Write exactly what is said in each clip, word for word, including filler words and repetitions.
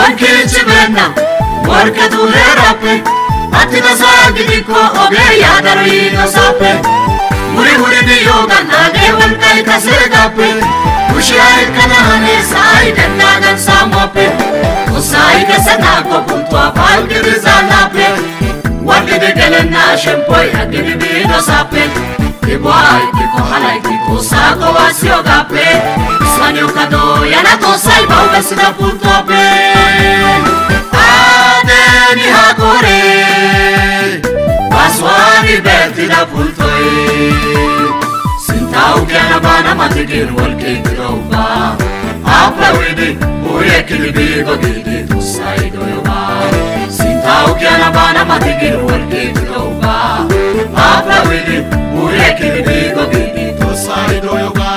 Morkeci brenna, morka dure rape, a ti da zagidiko oge yadaro ino zape. Muri muri di yoga nage vankai kasegape, kushiyare kanahane sai dendagan samope. Usai kasanako puntua palki di zanape, wakide gelena shempoi agidi di ino zape. Kibuai kiko halai kiko sako wasio gape, slanyo kado yanato sai baubesida puntua pe. Bertida pultoi Sintau kiana bana matigir walki droba Apla widi uye kilibi godidi tusai doyoba Sintau kiana bana matigir walki droba Apla widi uye kilibi godidi tusai doyoba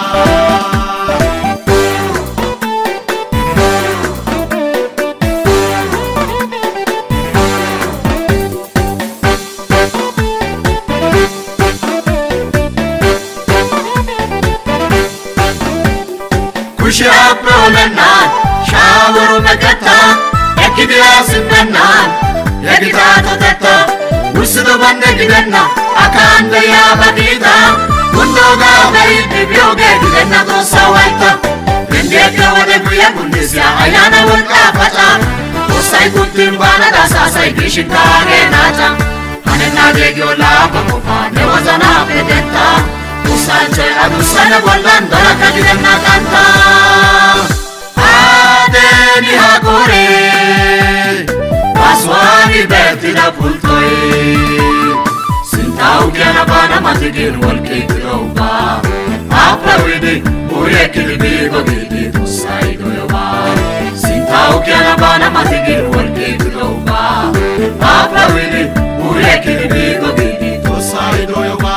Shapolana, shawuru magata, ekidiyasipana, ekitato tata, usudo bandegidana, akanda yabadida, kundoga bariti bioge gidana dosawaita, rendeka wadeguya kundisya ayana wurkapata, osai kutimbana dasa sai kishitare nacha, hanena degyola bamupa nevazana pedeta. Usanche adusana bolan doraka gidena kanta Adeni hakore Baswani betida pultoi Sintau kiana bana matigir walki kidoba Apla widi uye kilibi godidi tusai doyoba Sintau kiana bana matigir walki kidoba Apla widi uye kilibi godidi tusai doyoba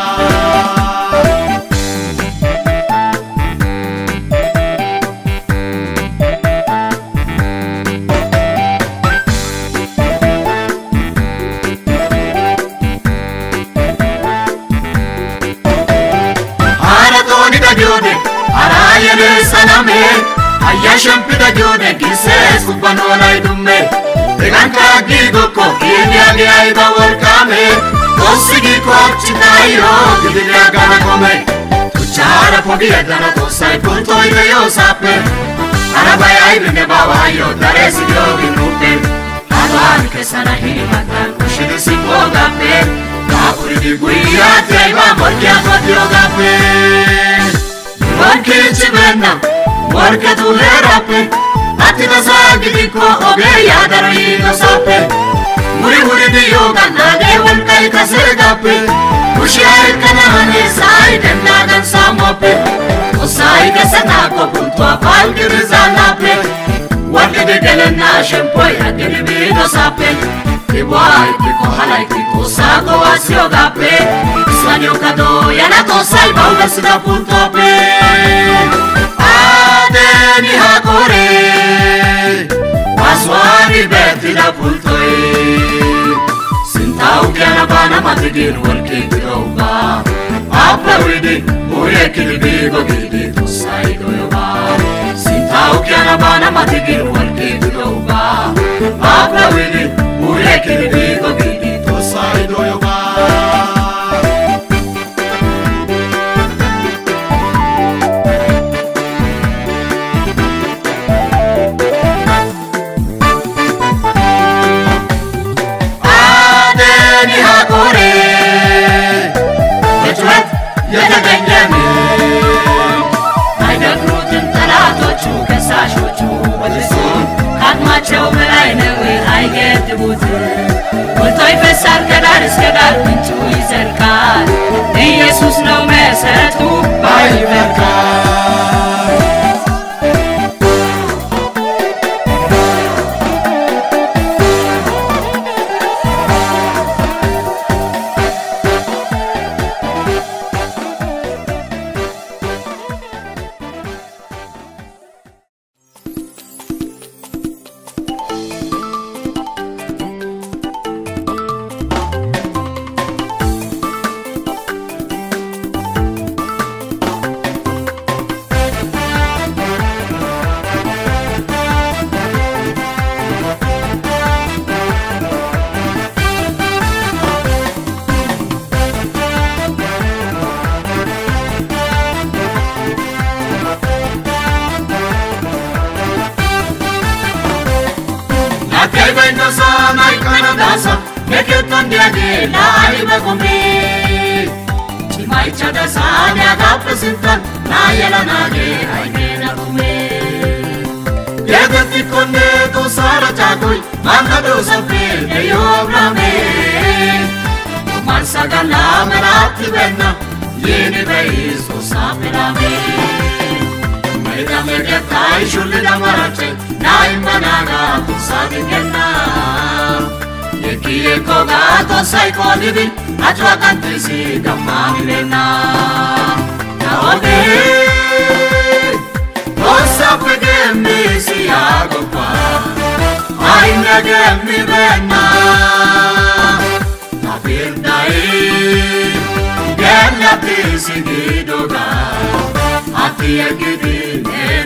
Ayashempita jone kises kupanona idumme Deganka gigoko kinyagi aiba workame Kosigi kuachita iro gidilya gana kome Kuchara pogi edana tosai kulto ideyo sape Arabaya ibine bawa yo daresi yogi nupe Adwani kesana hini matan kushidi sikwo gape Kapuri diguia teiba morgia kodyo gape Morkichi brenna Morka dure rape, a ti da zagidiko oge yadaro ino zape. Muri muri di yoga nage vankai kasegape, kushiyare kanahane sai dendagan samope. Osai kasanako puntua palki di zanape, wakide gelena shempoi agidi bido zape. Kibuai kiko halai kiko sako wasio gape, slanyo kado yanato sai baubesida puntua pe. Adeni hakore, baswani betida pultoi Sintau kiana bana matigir walki kidoba Apla widi uye kilibi godidi tusai doyoba Sintau kiana bana matigir walki kidoba Apla widi uye kilibi godidi tusai doyoba Jesus no mesetu bai merkar Aibaino sa maikana dasa, neketon dia de la aiba kumbi. Chimai chada sa ne aga presentan, na yala nage aimena kumbi. Yagati konde tu sara chakoi, manga do sapre ne yobra me. Mansa gana merati benna, yene beis tu sapera me. Meda meda tai shule da marache, nai managa kusadi gena. Yeki ekoga kosai konidi, atwa kantisi damani lena. Naobe, kosa pege mi siago pa, ai nage mi bena. Na birdai, gena tisi gidoga, ati agidi.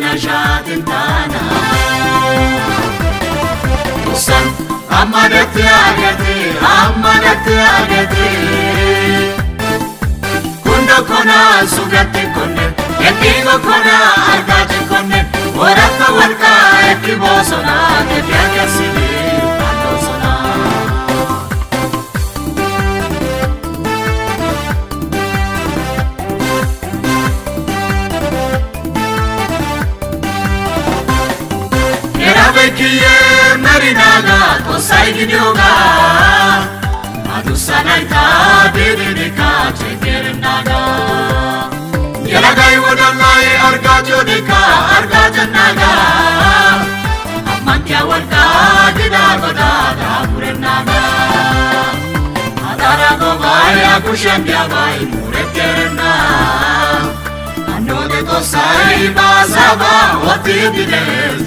Najaatin tana, Musan amadat agati, amadat agati. Kundo kona sugati konne, yatigo kona ardaji konne. Orata orta eki bosona, kya kasi. Kiye marinaga kosai gidoga, adusanaita ta birineka chekerenaga. Yelagai wodalai argajo deka argajanaga, amantya warga gidagoda dapurenaga. Adara govai akushamya vai murekerena, anode kosai basava oti bidel.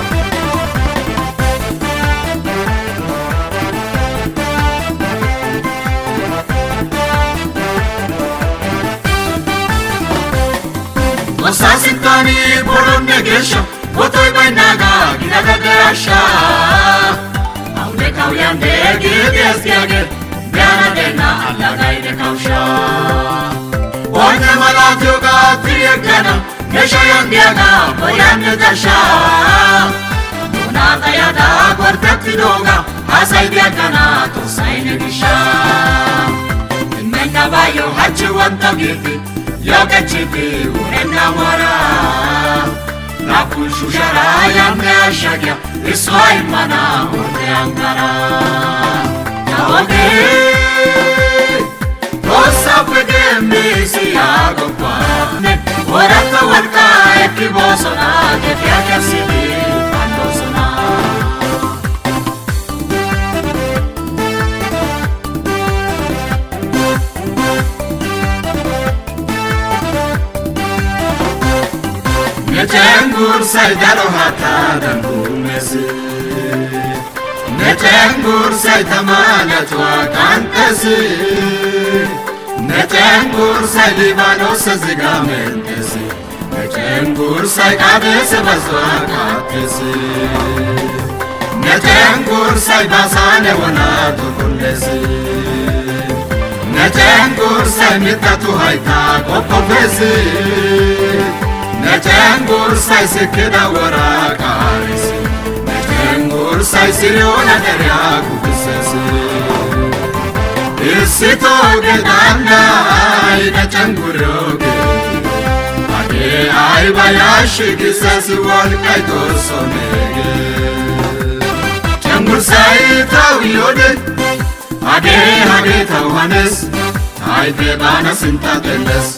Sasintani borunne gesha, otoi bainaga giraga gasha. Aunde kauyande gidesyage, gana dena allagai de kausha. Orne malatyoga triyagana, geshayandiaga boyanne dasha. Donata yada gortatidoga, asaidiagana tosaine gisha. Menna bayo hachuanta giti. Yoga chiti urena mora, na kushujara yamre ashagya, iswa imana urne angara. Naobe, kosa pege mi siago pane, orata warta ekibosona getyakasidi pandosona. Netengur saydalo hata dangumesi, netengur saydamana tua kantesi, netengur saydimano sazigamentesi, netengur saydabese baswa katesi, netengur saydasane wanatu kulesi, netengur saymita tu haita kopopesi. Netengur say sikida warakarisi, netengur say siriona deryaku kisesi. Isito gedanda ay netenguroge, ake ay bayashi kisesi walkai dorsonege. Tengur say tawiyode, ake ake tawhanes, ay debana sinta deles.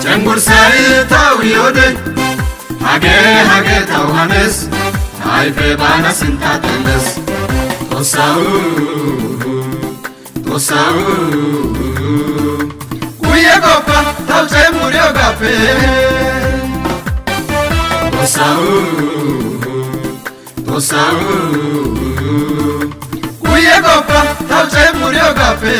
Tengur say tawiyode. Hage hage tawhanes, haife bana sinta teles. Tosau, tosau. Uye gopa, tauche murio gape. Tosau, tosau. Uye gopa, tauche murio gape.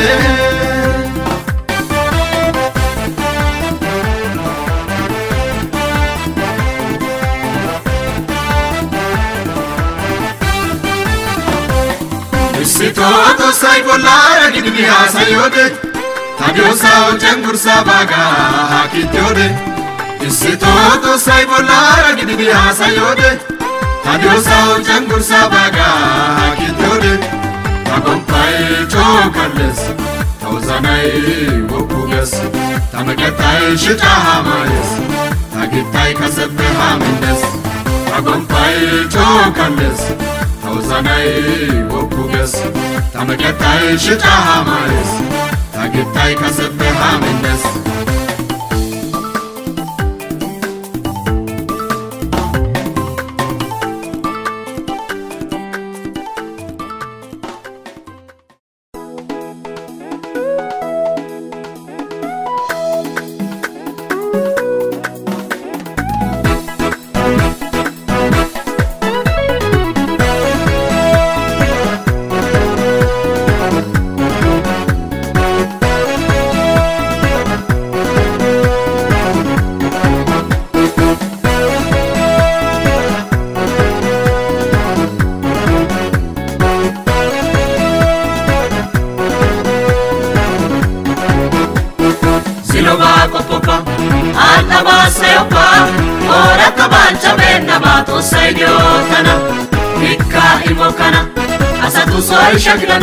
Sitotu sayfulara gidimi asayode Tabiyosa ucengursa baga hakityode Sitotu sayfulara gidimi asayode Tabiyosa ucengursa baga hakityode Takompae chokarles Tauzanae bokugas Tamaketae shita hamares Takitai kasepe hamindes Takompae chokarles Tauzanai bokugas, tamaketai shita hamares, takitai kasepe hamindes. Santa,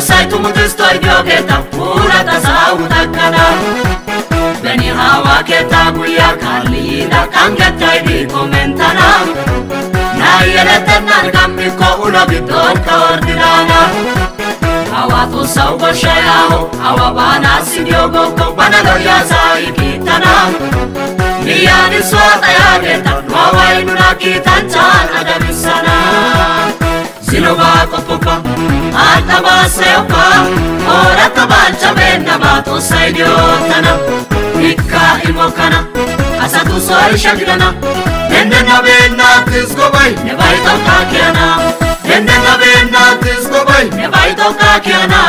Osaitu mutistoi biogeta purata saudakana Beni hawa keta gulia kalida kangetai di komentana Na yelete nargami ko ulobitoka ordinana Hawa tu saugo shayaho, hawa bana sidiogoko Wanadoya saikitana Niyani swata yageta, wawa inunakita chana damisana Silova kopuka, atama seoka, ora tabancha benda bato sa idiotana, ikka imokana, asatu soy shagirana, benda na benda tisko bay, ne bay toka kiana, benda na benda tisko bay, ne bay toka kiana,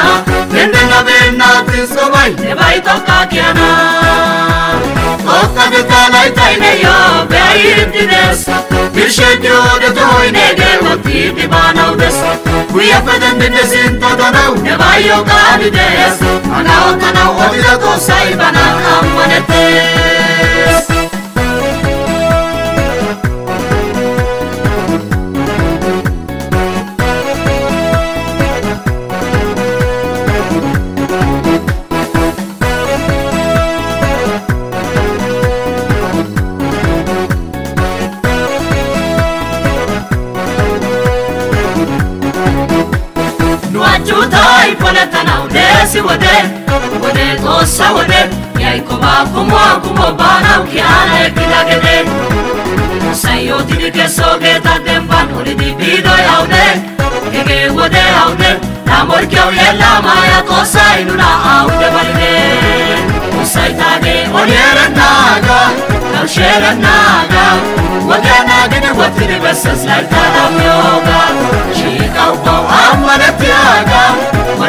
benda na benda tisko bay, ne bay toka kiana, toka de talai taine yo, bayi dines. Birşe diyor da toy ne de vakti di bana udes Bu yapadan bende zinto donav ne vay yok abides Ana otana odida tosay bana amanetes Wode, wode tosa wode, yai kuba kumwa kumwa bana ukiana ekidagede. Sayo dini kesoge tademba nuri di bido yaude, ege wode yaude, namor kyo yella maya tosa inuna aude balde. Usai tage onyera naga, naushera naga, wode naga ne wati ne besas lai tadam yoga, shika uko amana tiaga.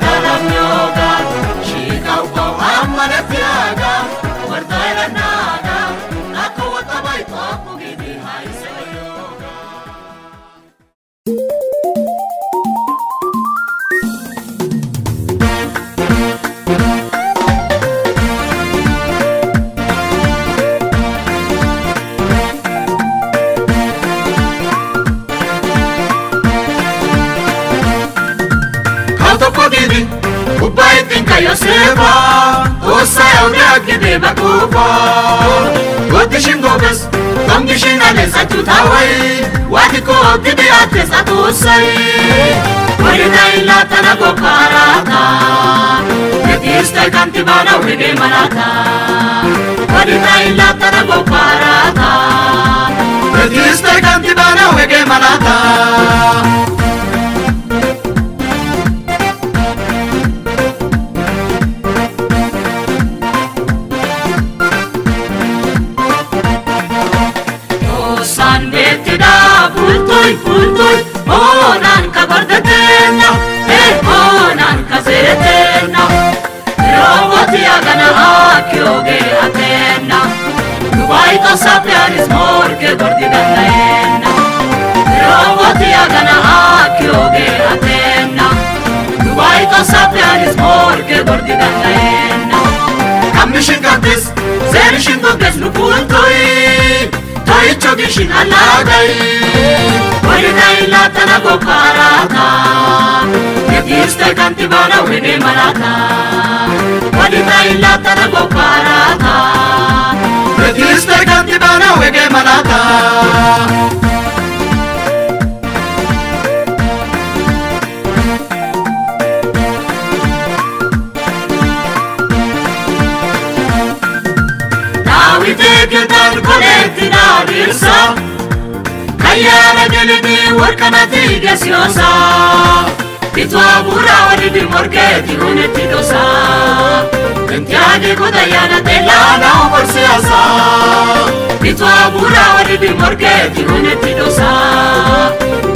talam yoga. Shika uko amana tiaga, mardara naga, aku watamai toku gidi hai seyoga. Yosefa, osa yauda kide bakufa. Godishin gobes, kamdishin alesa tutawai. Wadiko kide atesa tosai. Korida ilata na kokarata. Netista kanti bara wede manata. Korida ilata na kokarata. Netista kanti bara wede manata. Shin alagai, orinai lata na kokarata. Yatiste kanti bara wini manata. Orinai lata na kokarata. Yatiste kanti bara wini manata. Kayara gelidi workanati gasiosa Bitwa bura waridi morgeti uniti dosa Kentiage kodayana telana umarsiasa Bitwa bura waridi morgeti uniti dosa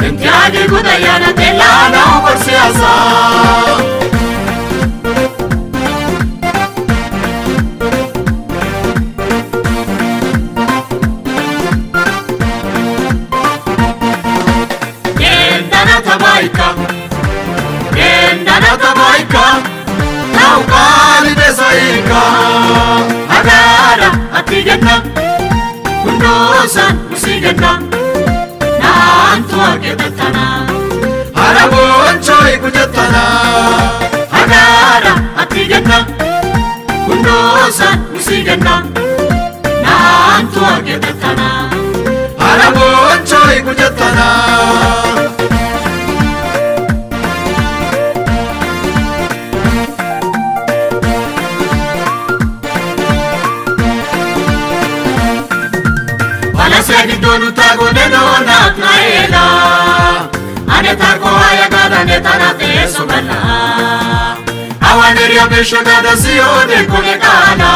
Kentiage kodayana telana umarsiasa Tabaika, Gendana Tabaika, Tauka. Shogada siyo de konekana,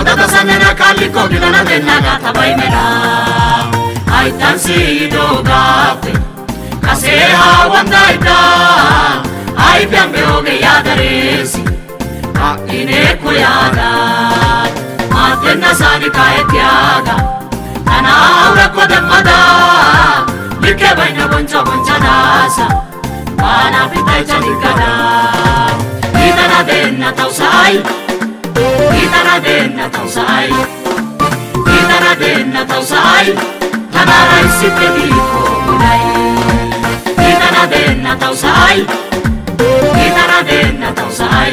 odata sana na kaliko gina na dena gata baimela. Aitansi dogafe, kaseha wandaida, aipyambe oge yadaresi, ka inekuyada. Atena sani kaetiaga, anaura kodemada, mikeba ina buncha buncha nasa, ana pitai chanikada. Itana denna tausai, itana denna tausai, itana denna tausai, tanara isite diko munai. Itana denna tausai, itana denna tausai,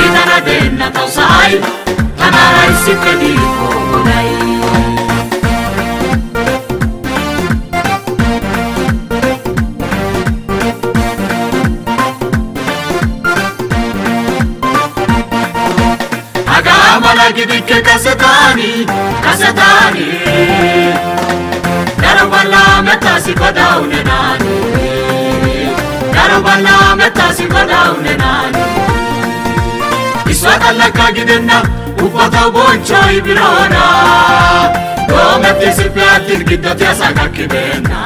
itana denna tausai, tanara isite diko munai. Gidikke kasetani, kasetani. Darubala metasi kodaune nani. Darubala metasi kodaune nani. Iswatalla kagidenna, upata boncha ibirona. Do metisi pyatir gidati asaga kibenna.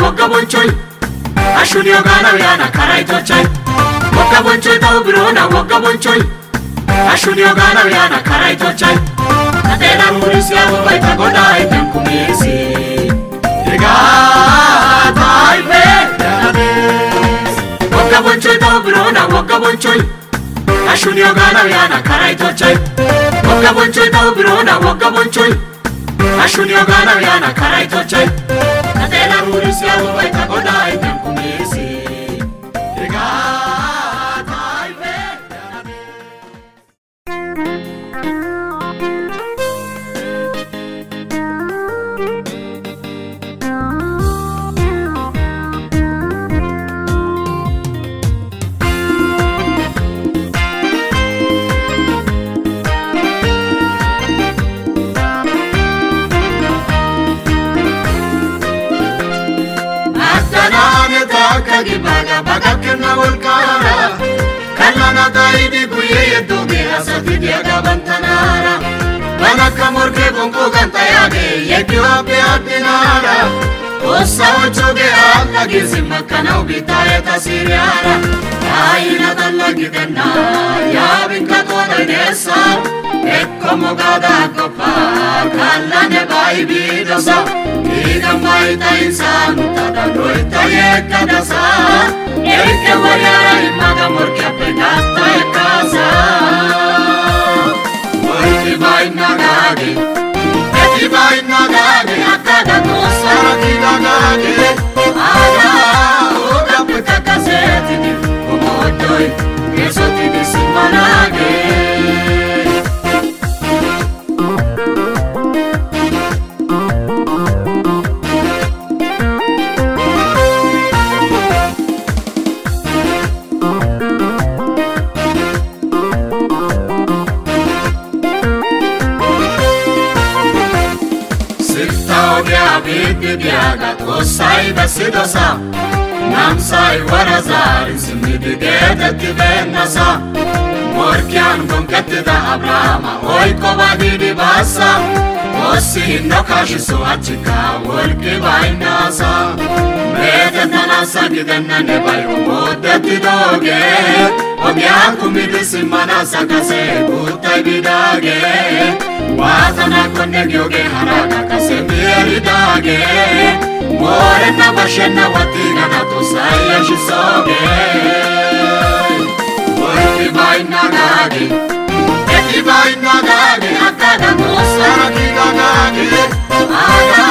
Wogabonchoy, ashuni ogana yana karaitochoy. Wogabonchoy taubirona wogabonchoy, ashuni ogana yana karaitochoy. Atena murisi abubaita goda itemkumisi, ega taibe taibe. Wogabonchoy taubirona wogabonchoy, ashuni ogana yana karaitochoy. Wogabonchoy taubirona wogabonchoy, ashuni ogana yana karaitochoy. Atela murisi abubaita goda itemkumisi. Ega taibe taibe. Baga baga kena volkara, kala na daidi guye doge asati diaga bantanara. Bana kamurke bongo gantayage yekyo apeatinara. Osa ochoge alagi zimakana ubitaye tasiriara. Yaina dalagi denna, yabinka toda desa. Ekko mogada kopa, kala ne bai bidosa. Idam bai ta insan, tada roita yeka dasa. Erike wariara imaga murke apegata ekasa. Moiti bai nagagi, eti bai nagagi. Akada nosara kida nagagi. Ada oga puta kasetini, umotoi, kesotini simbanagi. Osaida sidosa, namsai warazari simidi gede tibenasa. Morkian gonkete da abrama, oi kovadi di basa. Osi no kajisu achika, volki bai nasa. Mede tanasa gidenna ne bai umodeti doge. Omiakumidis mana sakase butai bidage Watana konnegyoge harakakase biaridage Morena bashena watigana tosaya shisoge Oeti bai nagage, eti bai nagage Akada nosara kiganage Aya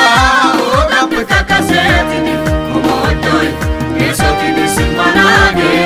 oda putakase tini Omotoi esotidis manage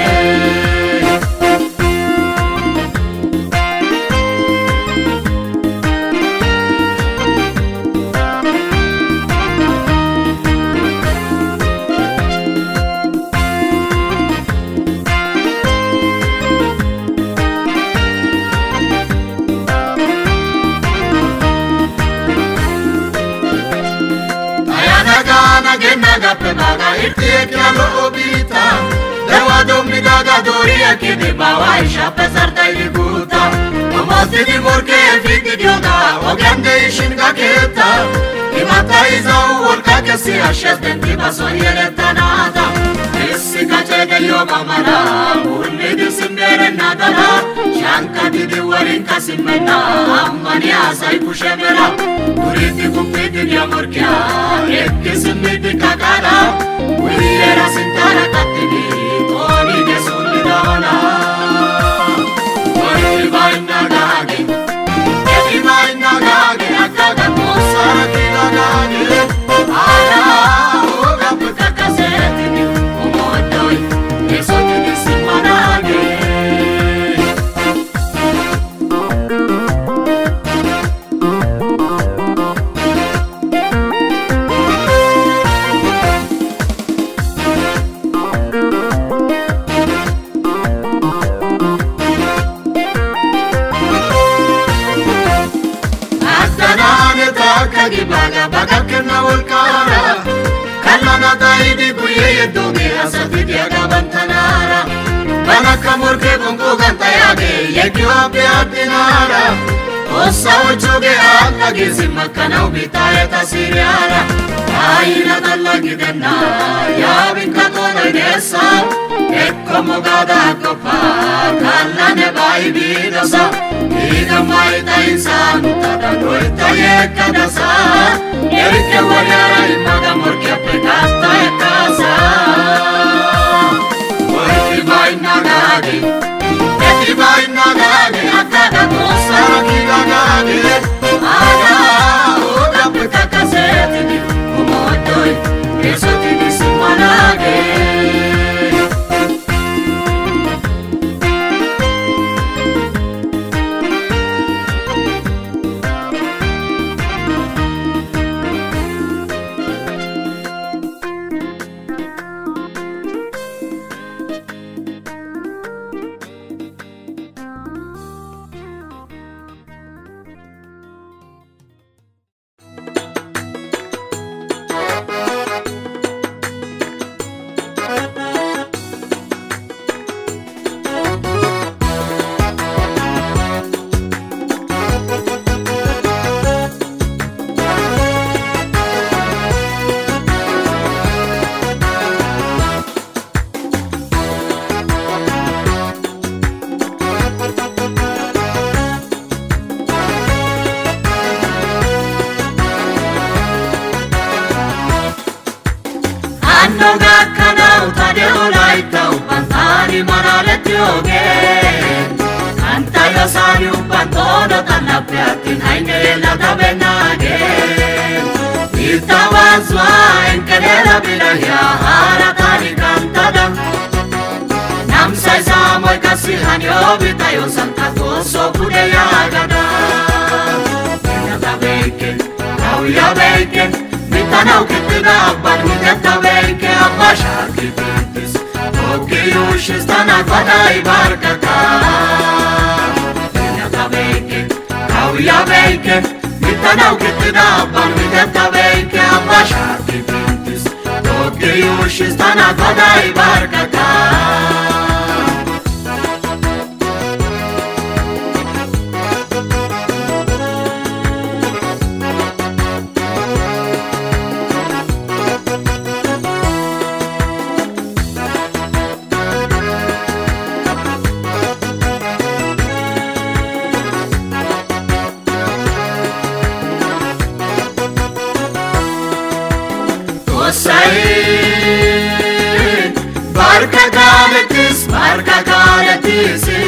السعيد باركك على تيس باركك على تيسي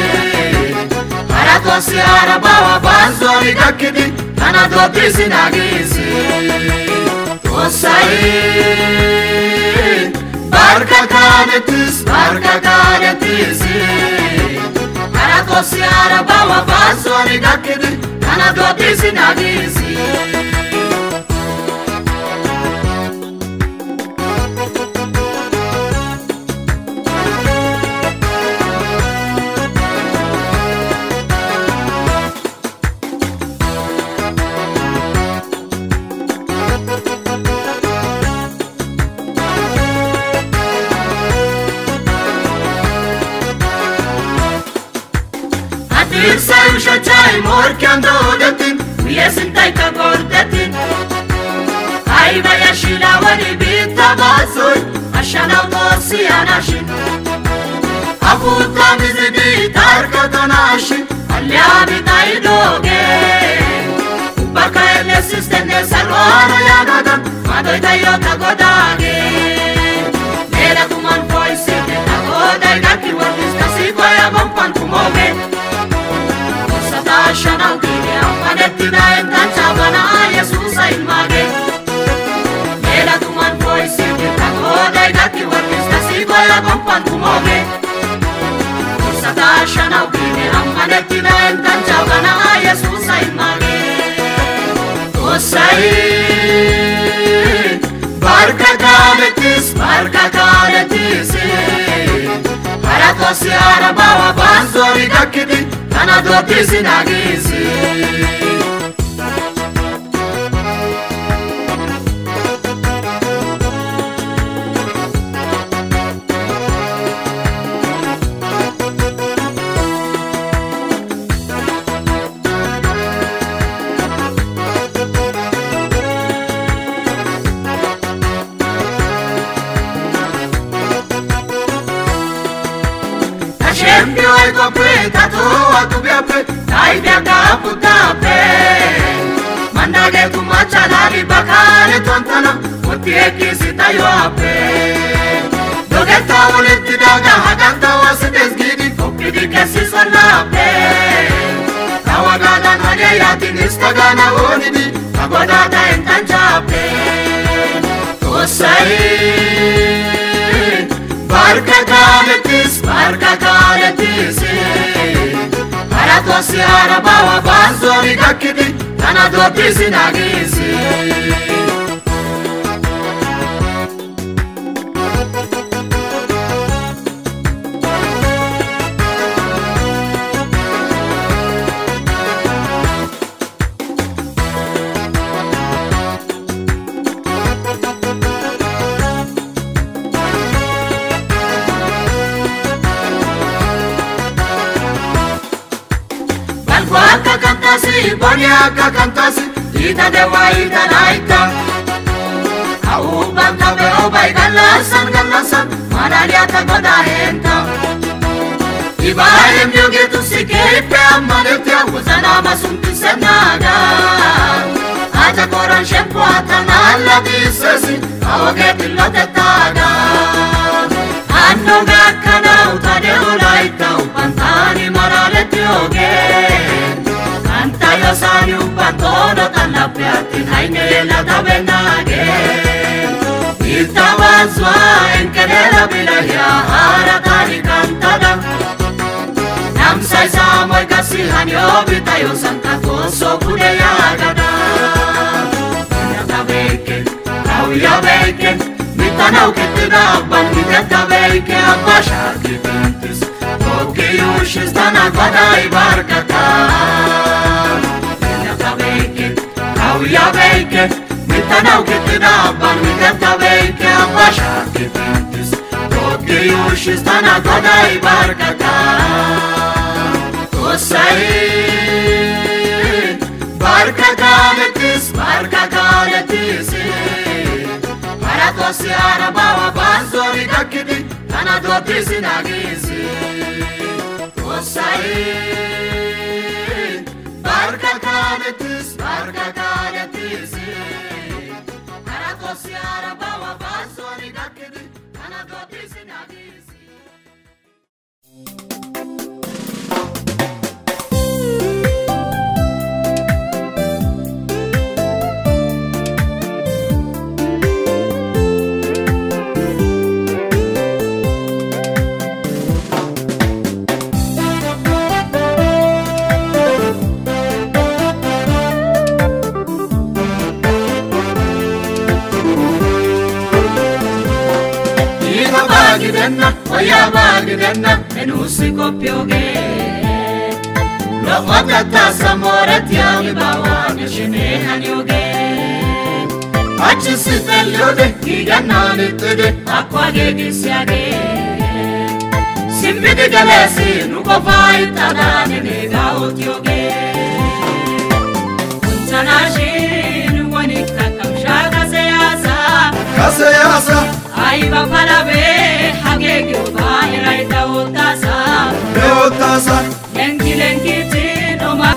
هراتوسي عربا وبازوري دكدي أنا دوبيسي ناقيسي والسعيد باركك على تيس باركك على تيسي هراتوسي عربا وبازوري دكدي أنا دوبيسي ناقيسي شجاي موركان دودتين ويا سنتايكا قردتين هايبا يا شلاواني بيتا بازوي عشان أموسي أناشي أفوتا مزدي تاركا تناشي اللي عمي تايدوغي وباكا اللي سيستني سلوارو يا غدا ما دويتا يوتا قداغي ميلا كمان فويسي تتا قداي داكي ورنس تسيكو يا بمبان كموغي عشان أوقيني أمانتي دايم تشابنا يسوس إلماجي ميلا كمان فويسي تتاكو دايداتي ورنس تسيبو يا بمبان كموغي فرصة عشان أوقيني أمانتي دايم تشابنا يسوس إلماجي وسعيد باركك على تيس باركك على تيسي هراتوسي عربا وبازوري دكدي أنا دوبيسي ناقيسي باركك على تيس باركك على تيسي هراتوسي عربا وبازوري دكدي أنا دوبيسي ناقيسي Boniaka kantasi, ita dewa ita naita. Au banta be obai galasan galasan, manariata goda henta. Ibai mjuge tu si kepe amanetia, uzana masunti senaga. Aja koran shempo atanala disesi, aoge pilote taga. Anno gakana utadeu naita, upantani maraletioge. Antayo sani upatono tanapyati hainela tabenage Itawazwa enkerela bilahya haratari kantada Namsai samoy kasihan yobitayo santakoso kudeyagada Itatabeke, auyabeke, mitanauketinabban Itatabeke abashakitantis Okeyushis tanakwadai barkata يا بيك متنا وكتنا بار متنا بيك يا بشاك فانتس روكي وشيستانا قداي باركتا وسعيد باركتا لتيس باركتا لتيسي هراتوسي عربا وبازوري دكدي أنا دوبيسي ناقيسي وسعيد باركتا لتيس باركتا Siara Bawa Bawa bagdanna, oya bagdanna, menusico pioghe. La fagata samorati ami bawani shine hanyoge. Achi sitelode, iganani tude, akwage gisiage. Simbidi galesi, nuko vai tadani ne gaotioge. Kuntanashi, nuwani kakamsha kaseyasa. Kaseyasa. Aiba palabe, hage goba iraita otasa, otasa. Lenki lenki tinoma.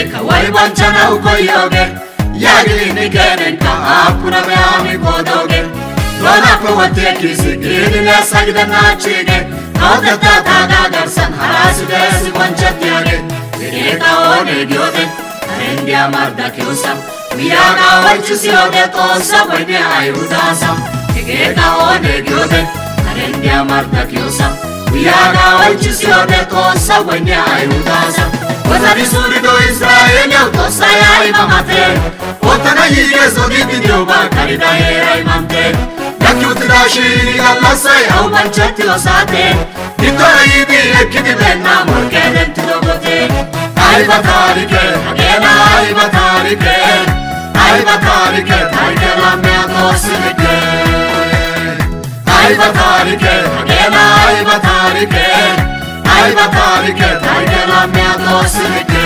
America, why want to know why you get? Yagli Nikan and Kapuna Miami Bodoge. Run up for what they kiss it, in a side of Nachi. How the Tata San Haras, there's one Chatiaget. The Eta or Negiote, and India Marta Kyusam. We are now what you see on the Tosa when they are Udasam. The Eta or Negiote, and India Marta Kyusam. We are now what you see on the Tosa when they are Udasam. Wazari suri do Israel ya utosa ya imamate Otana yire zogi dinyoba karida yera imamte Daki utidashi galasa ya umanchati osate Nitora yidi ekidi benna murkeden tidogote Ayba tarike, agena ayba tarike Ayba tarike, tarike lamme adosinike Ayba tarike, agena ayba tarike Ayba tarike, tarike lamme adosinike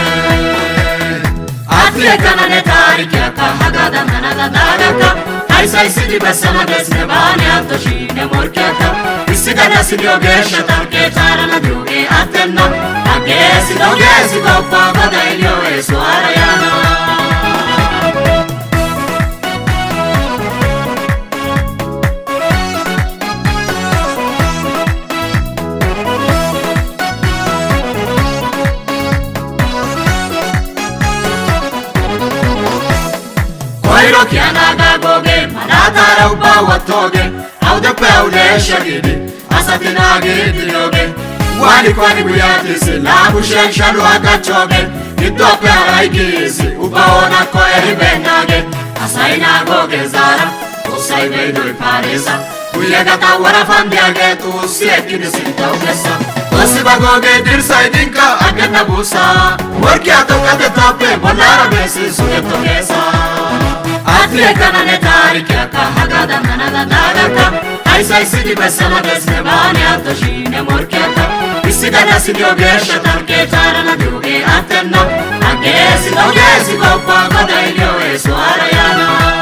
Atile kanane tarike, ata hagada nanada dagaka Aysay sidi besana desne bane ato shine morketa Isigana sidi ogesha tarke charana dhune atenna Agesi dogesi dopa bada ilio esu arayana Madara uba watoge, au de peule shagidi, asatina gidioge. Wali kwani buyatisi, la bushe shalu akachoge. Itope araigisi, ubaona koeri benage. Asaina goge zara, usai veido iparisa. Uyega tawara fandiage, tu sieki nisinta ugesa. Usiba goge dirsa idinka, agenda busa. Worki atoka de tope, bonara besi sugetogesa. Atile kanane tarike ata hagada nanada dagata Aysay sidi besana desne bane ato shine morketa Isigana sidi ogesha tarke charana dhuge atenna Agesi dogesi gopa goda ilio esu arayana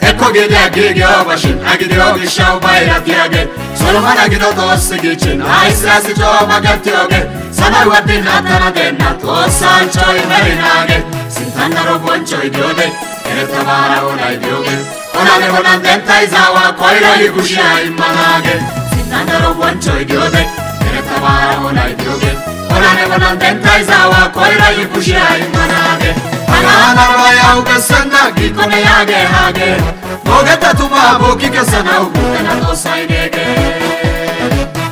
Eko gidia gigi obashin, agidi ogisha ubayirati yage Solomana gido tosi gichin, aisrasi choba gati yoge Sanay watin hatana denna, tosan choy merinage Sintana robon choy diode, ereta bara onay dioge Onane onan denta izawa, koira yigushia immanage Sintana robon choy diode, ereta bara onay dioge Onane onan denta izawa, koira yigushia immanage Anana roya uga sana kikone yage hage Bogeta tuma boki kasana ukutena tosai dege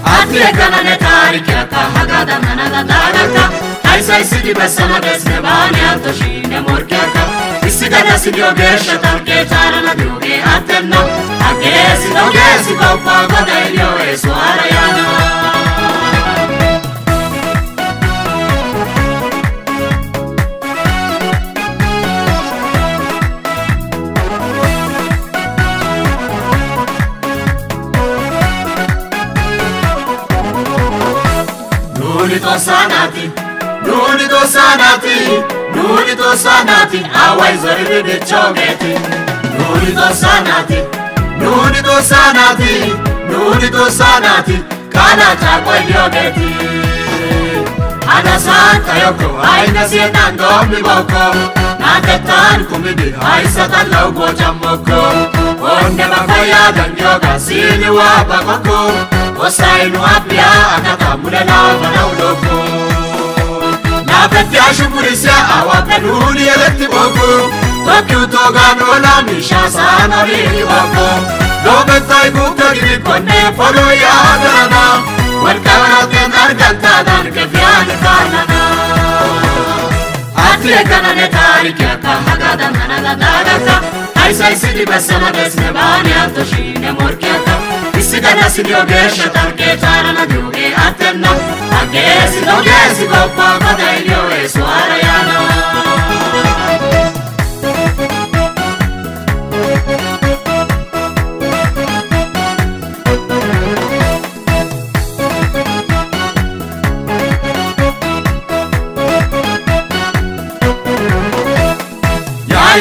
Atile kanane tarike ata hagada nanada dagata Aysay sidi besana desne bane ato shine morketa Isigana sidi ogesha tarke charana dhuge atenna Agesi dogesi kopa goda ilio esu arayana Nurito sanati, nurito sanati, nurito sanati, awai zori de chogeti. Nurito sanati, nurito sanati, nurito sanati, kana chakwa yogeti. Ana santa yoko, aina sietan domi boko, natetan kumidi, aisatan laugo jamboko. Onde makoya dan yoga, sini wapakoko. Osainu apia akata mule lava na uloko Napetia shumurisia awape nuri eleti boku Toki utoga nona misha sana rili wako Dobeta ibuka giri kone fono ya agarana Walkawara tenar ganta darke vyani karnana Atile kanane tariki ata hagada nanada dagata Aysay sidi besana desne bani ato shine morketa Isigana sidi ogesha tarke charana dhuge atenna Agesi dogesi gopa goda ilio esu arayana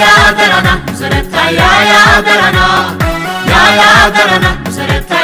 ya darana, Musaretta ya ya darana, ya ya darana, Musaretta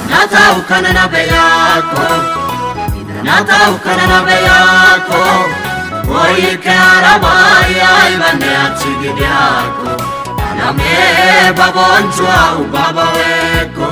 Danata ukana na beyako. Natau kana beyako, koi karabai ay bande achigi gyako. Alame babonchwa ubaba weko.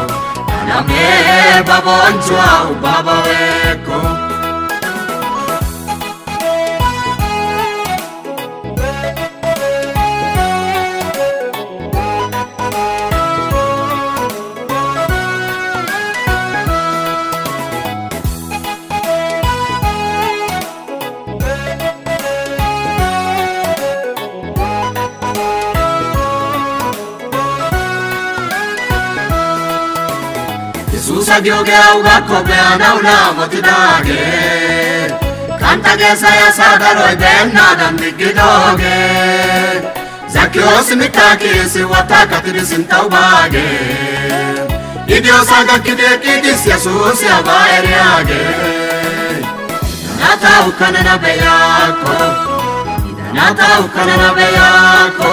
Alame babonchwa ubaba weko. Dioge auga kobe anaula motidage. Kanta gesa ya sadaroi benna dambigidoge. Zakios mitaki si wataka tidisinta ubage. Idiosa gakide kidis Yesus ya baeriage. Nata ukana na beyako, nata ukana na beyako.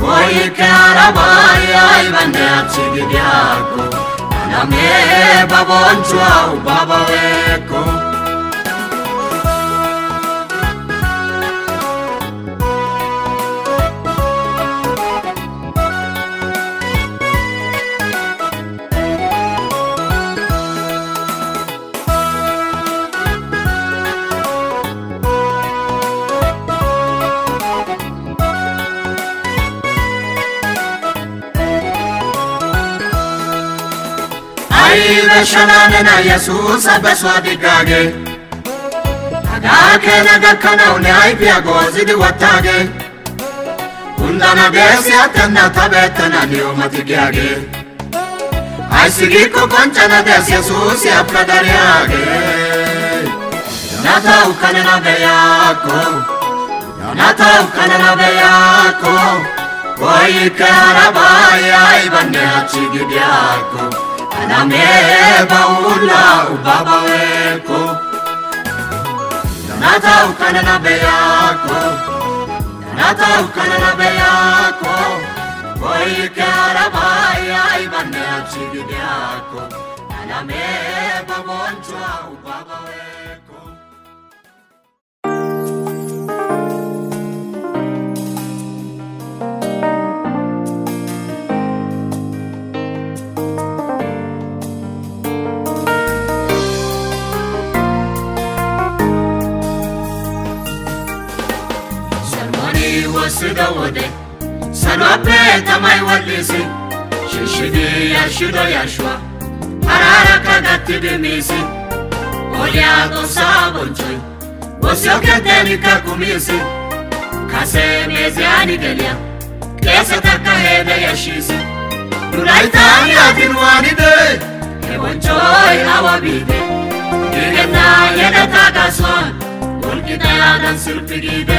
Koi ke arabai ay bande achigidiako. Alame babonchwa ubaba weko. Shana na Yesus abeswa digage. Nakena gakana uneaipia gozi di watage Kundana desi atena tabetana ni umatigiage Aisigiko konchana desi Yesusi apradariage Donata ukana na beyako Donata ukana na beyako Koi karabaya ibane achigibiako Anameba ula ubaba weko Donata ukana na beyako Donata ukana na beyako Koi karabaya ibane achigibiako Anameba monjwa ubaba weko Sida wode, sanwape tamai walisi. Shishidi ya shido ya shwa, araraka gati bimisi. Oliado sabonchoi, wosioketeli kakumisi. Kase mezi anigelia, kese takahede ya shisi. Nulaitani atinuanide, kebonchoi awabide. Yegeta yegeta gaswa, ulkita yadan sirpigide.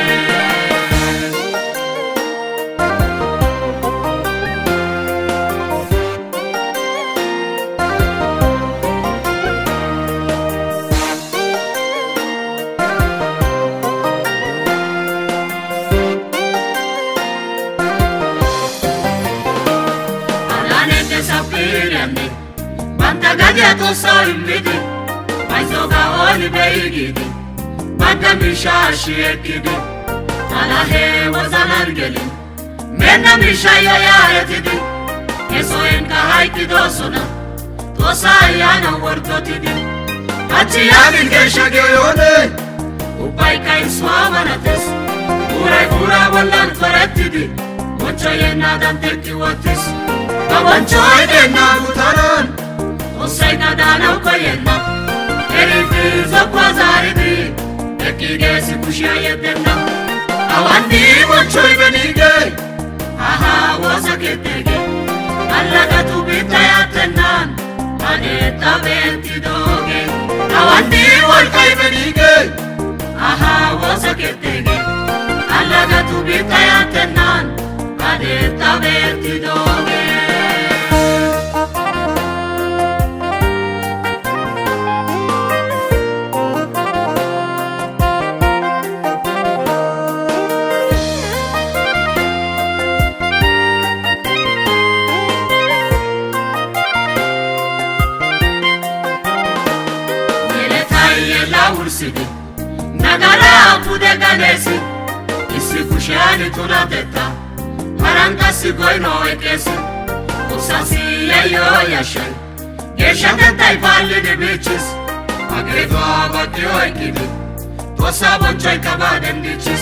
Gajato salimidi, maizoga oli beigidi, baga mishashi ekidi, alahe wazanargeli, mena mishaya yaretidi, eso enka haiti dosuna, tosa yana wortotidi, achi yadi gesha geyone, upaika iswamanates, urai kura wallan faratidi, mocha yena danteki watis, kawanchoy dena utaran. Osaina dana ukoyenda, erifizo kwa zaridi, ekigesi kushia yedenda. Awandi bonchoi venige, aha wosaketege, allaga tubita ya tenan, adeta venti doge. Awandi bonchoi venige, aha wosaketege, allaga tubita ya tenan, adeta venti doge. Nagara pude ganesi, isi kushani tunateta, haranga sigoi no ekesi, usasi yeyo yashe, gesha teta ipali di bichis, agredwa bakyo ekidi, tosa bonchoi kabaden dichis,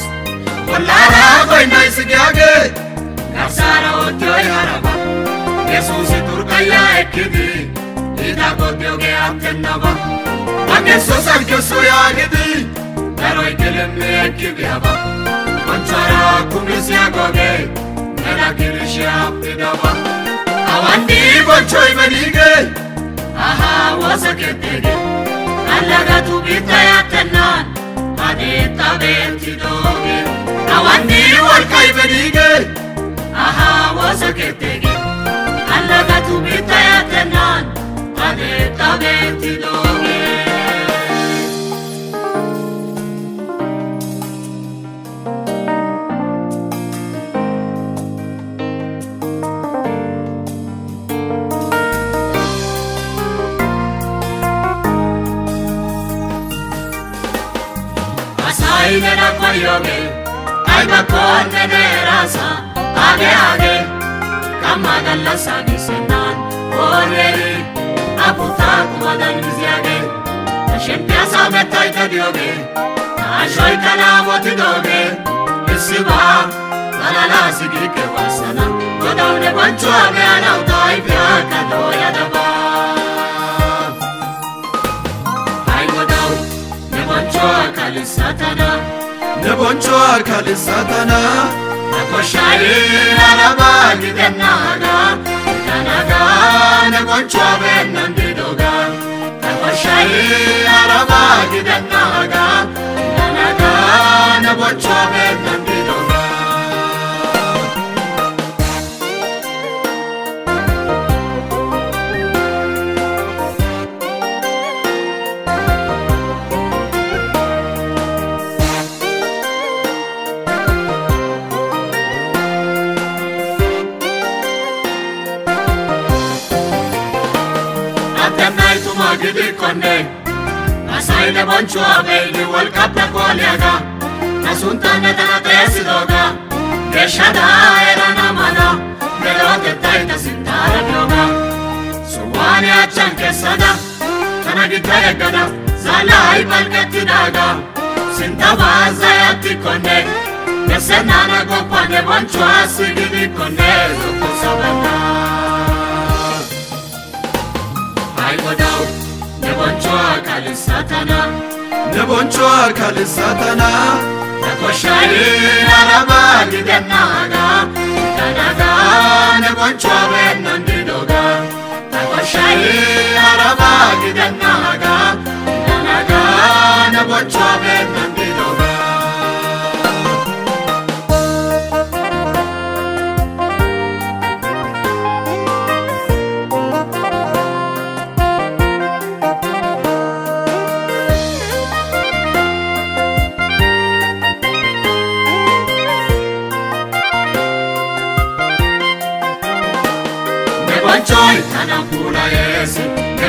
bolara koi naisi gyage, narsara otyo haraba, yesusi turkaya ekidi, idago dioge atenaba. Akeso sarkeso yagidi, neroi kelime ekibiyaba. Manchara kumisi agoge, nera kirishi apidaba. Awandi bonchoi venige, aha wasaketege. Allaga tubita ya tenan, adeta venti doge. Awandi walkai venige, aha wasaketege. Allaga tubita ya tenan, adeta venti doge. मेरा कोई होगे आई बकोर ने दे रासा आगे आगे कमागल्ला सागी सेनान ओरेरी अपुता कुमादन मिज़ियागे तशिम प्यासा बेताई कर योगे आशोई कला मोती दोगे इसी बार लाला सिगी के वासना तो दोने बच्चों आगे आना उताई प्यार का दो याद बा Satana, ne boncho arkali satana. Ne koşayı araba giden naga, naga ne boncho ben nandi doga. Ne koşayı araba giden naga, naga ne boncho ben nandi doga. Asayda boncho abeli World Cup na kualiaga Nasuntana tana tesi doga Deshada erana mana Melote taita sintara bioga Suwani achan kesada Tana gitaya gada Zalai balgati daga Sintabaza yati konde Nesenana gopane boncho asigini konde Zuko sabata I go down Ne boncho arkali satana, ne boncho arkali satana. Ne koşayın araba giden naga, naga ne boncho ben nandi doga. Ne koşayın araba giden naga, naga ne boncho ben nandi doga.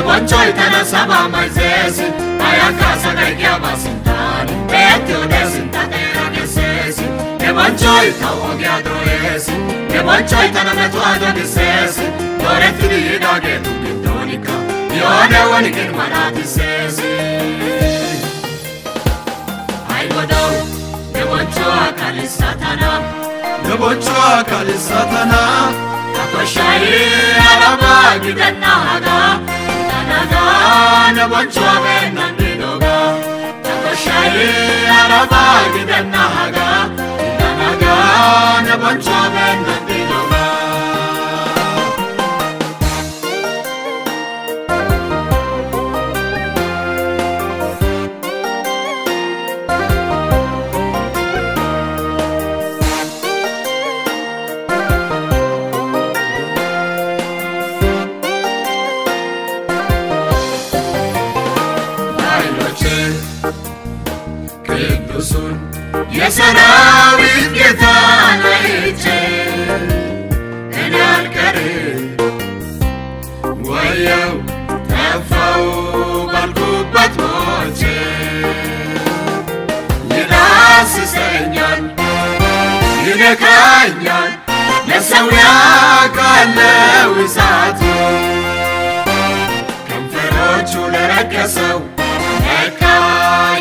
Bonchoy tana saba maizesi Ayakasa gaikia basintani Eti odesi ntatera nesesi Ne bonchoy tawogia droesi Ne bonchoy tana metuado nisesi Toretini idage dubitonika Yone wanikin manati sesi Aigo dao Ne bonchoa kali satana Ne bonchoa kali satana Tako shai alaba giden naga naga ne boncho ben nandi doga tako shari araba giden naga naga ne boncho ben nandi doga Yesaravit getana iche Enyal kare Wayaw tafaw balkut bat moche Yedasi senyan Yinekanyan Nesawya kalle wisatu Kamferochu lerakasaw Eka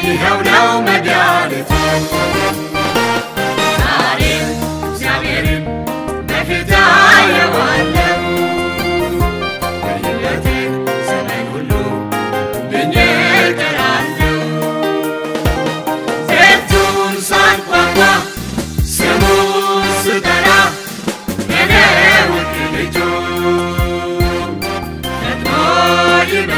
yihawlaw medyalitu Yeah,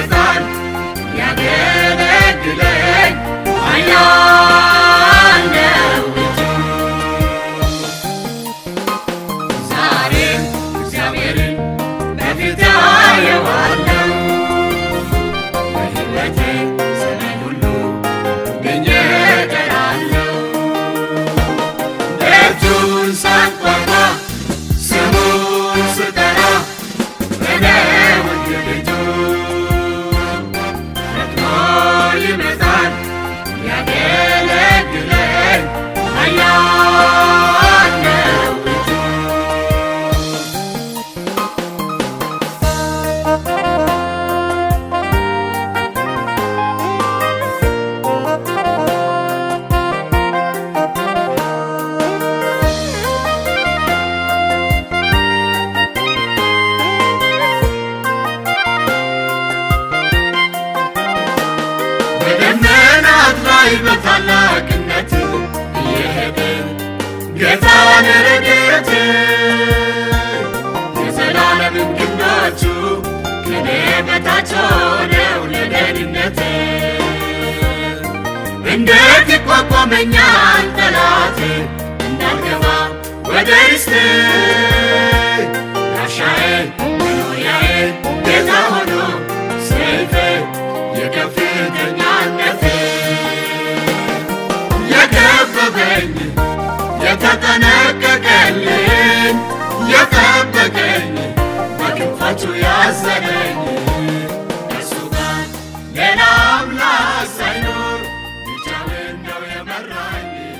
yeah, yeah, yeah. ودمنات غايبة على كنتي يهدي قطعان رديتي يسلانا من كناتو كلمة عجونة ولدنتي انداتي قوة من يعال ثلاثي اندالقبا ودرستي عشاي ونوياي قطعونو سيفي يكفي يتنككلي يتبكني بكفة يعزني السودان لنام لا سينور بجاوين نوية مراني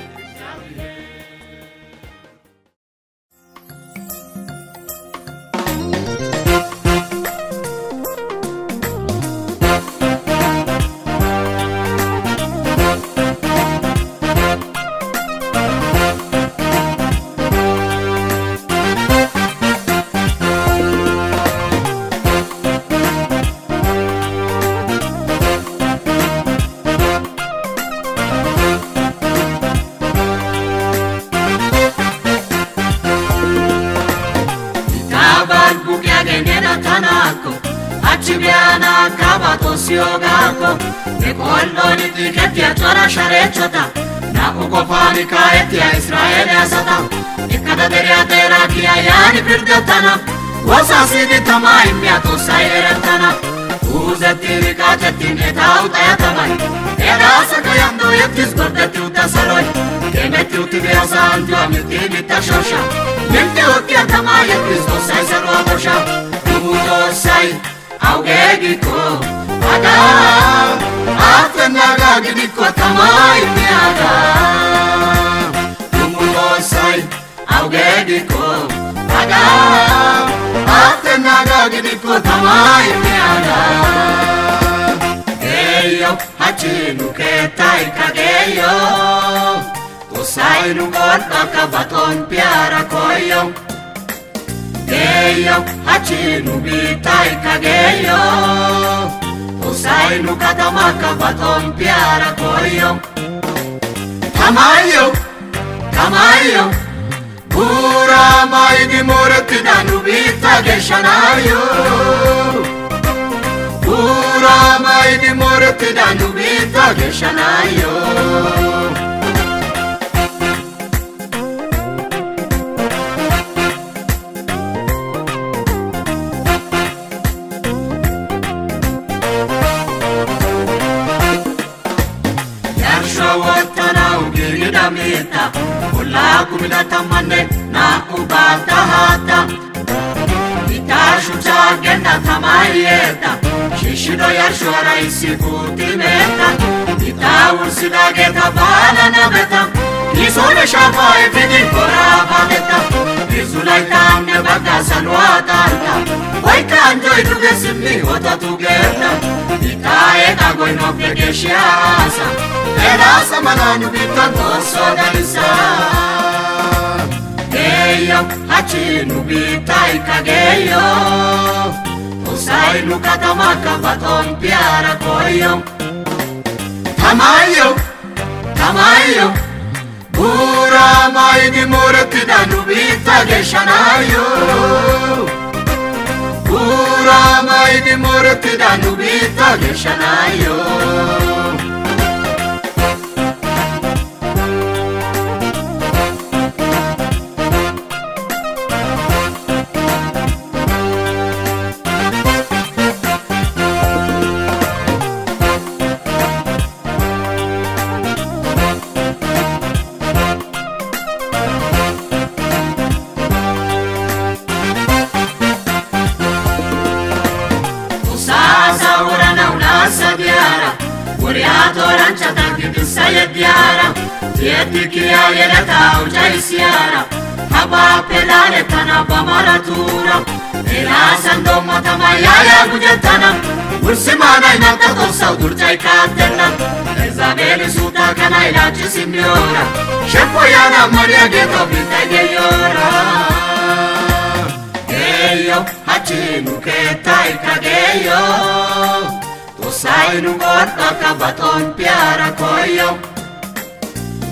Sainu korta kabaton piara koyo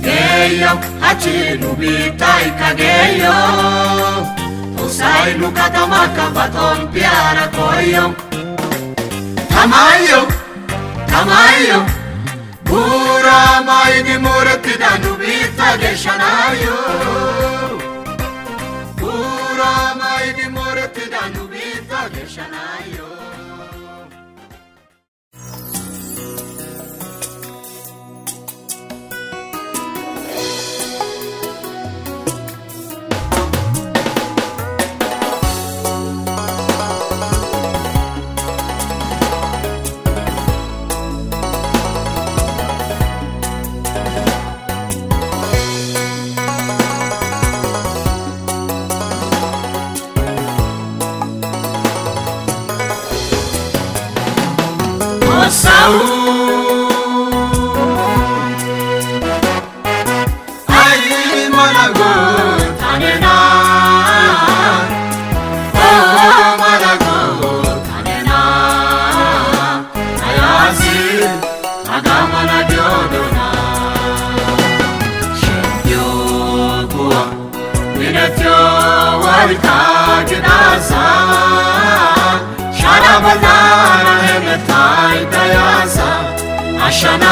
Geyo hachinu bitai kageyo Sainu katamaka baton piara koyo Tamayo, tamayo Bura maidi murti danu bita geshanayo Bura maidi murti danu bita geshanayo Shana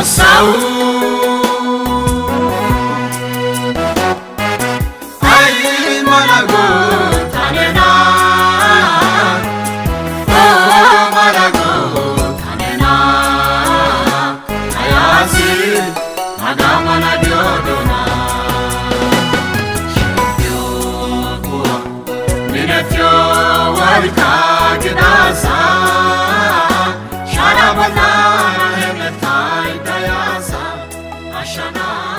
Osau Ayi manago tanena Oh manago tanena Ayazi magama na diodona Shibyo kuwa Minefyo warika Kedasa Sharabana Hemetai Dayasa Ashana